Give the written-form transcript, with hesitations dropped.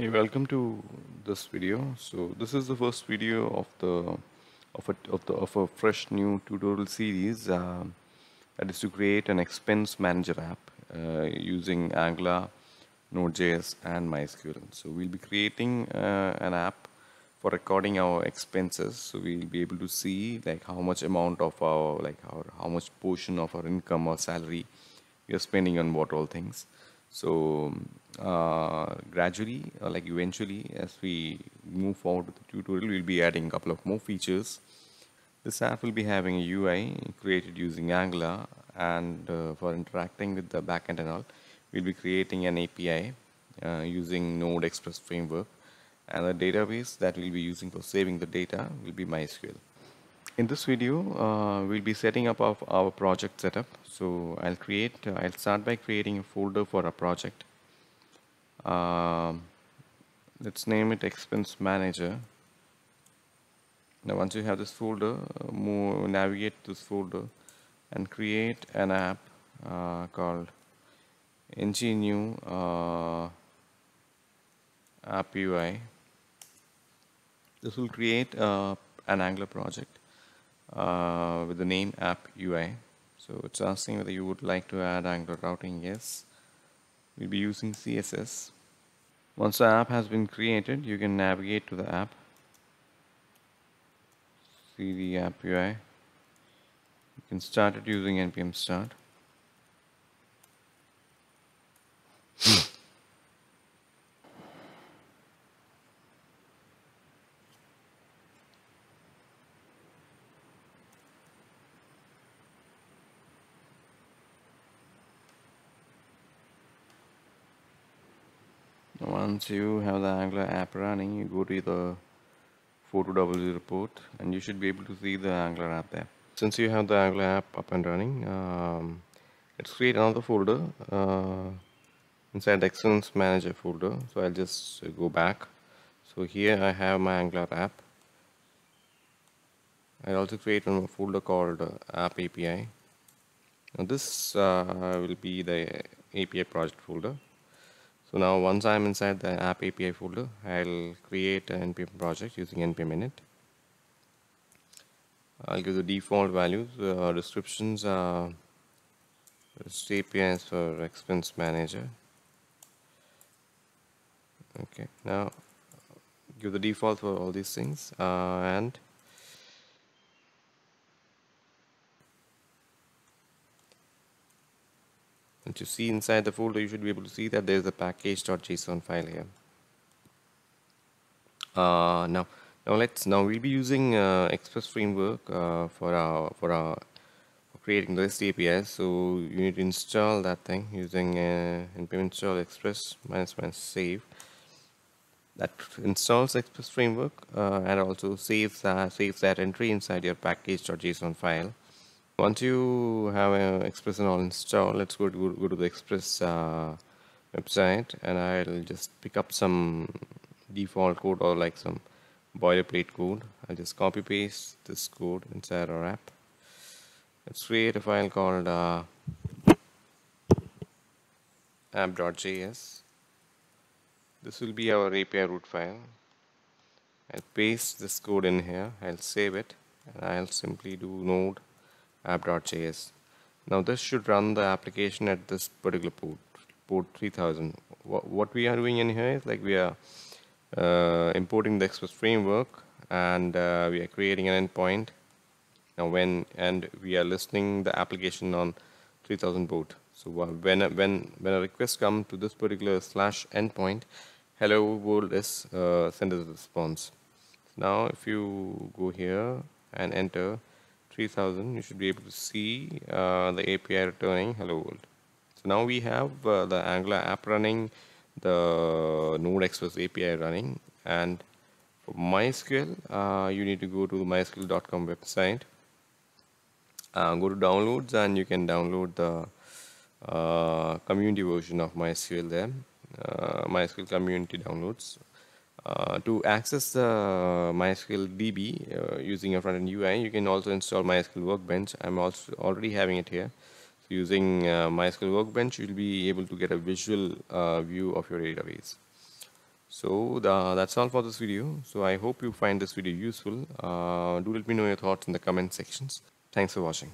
Hey, welcome to this video. So this is the first video of a fresh new tutorial series that is to create an Expense Manager app using Angular, Node.js, and MySQL. So we'll be creating an app for recording our expenses. So we'll be able to see like how much amount of our how much portion of our income or salary we are spending on what all things. So gradually, like eventually, as we move forward with the tutorial, we'll be adding a couple of more features. This app will be having a UI created using Angular, and for interacting with the backend and all, we'll be creating an API using Node Express framework, and the database that we'll be using for saving the data will be MySQL. In this video, we'll be setting up our project setup. So I'll start by creating a folder for our project. Let's name it Expense Manager. Now, once you have this folder, navigate this folder and create an app called ng-new app UI. This will create an Angular project with the name app UI. So it's asking whether you would like to add Angular routing. Yes. We'll be using CSS. Once the app has been created, you can navigate to the app. See the app UI. You can start it using npm start. Once you have the Angular app running, you go to the 4200 port, and you should be able to see the Angular app there. Since you have the Angular app up and running, let's create another folder inside the Expense Manager folder. So I'll just go back. So here I have my Angular app. I'll also create a folder called App API. Now this will be the API project folder. So now once I'm inside the app API folder, I'll create an npm project using npm init. I'll give the default values, descriptions are REST APIs for Expense Manager. Okay, now give the default for all these things and to see inside the folder, you should be able to see that there is a package.json file here. Now we'll be using Express framework for creating the REST API. So you need to install that thing using npm install express --, save. That installs Express framework and also saves that entry inside your package.json file. Once you have Express and all installed, let's go to the Express website, and I'll just pick up some default code or like some boilerplate code. I'll just copy paste this code inside our app. Let's create a file called app.js. This will be our API root file. I'll paste this code in here. I'll save it, and I'll simply do node app.js. Now this should run the application at this particular port 3000. What we are doing in here is like we are importing the Express framework, and we are creating an endpoint. Now we are listening the application on 3000 port. So when a request comes to this particular slash endpoint, hello world is send us a response. Now if you go here and enter 3000, you should be able to see the API returning hello world. So now we have the Angular app running, the Node Express API running, and for MySQL, you need to go to the mysql.com website, go to downloads, and you can download the community version of MySQL there, MySQL community downloads. To access the MySQL DB using a front-end UI, you can also install MySQL Workbench. I'm also already having it here. So using MySQL Workbench, you'll be able to get a visual view of your database. So that's all for this video. So I hope you find this video useful. Do let me know your thoughts in the comment sections. Thanks for watching.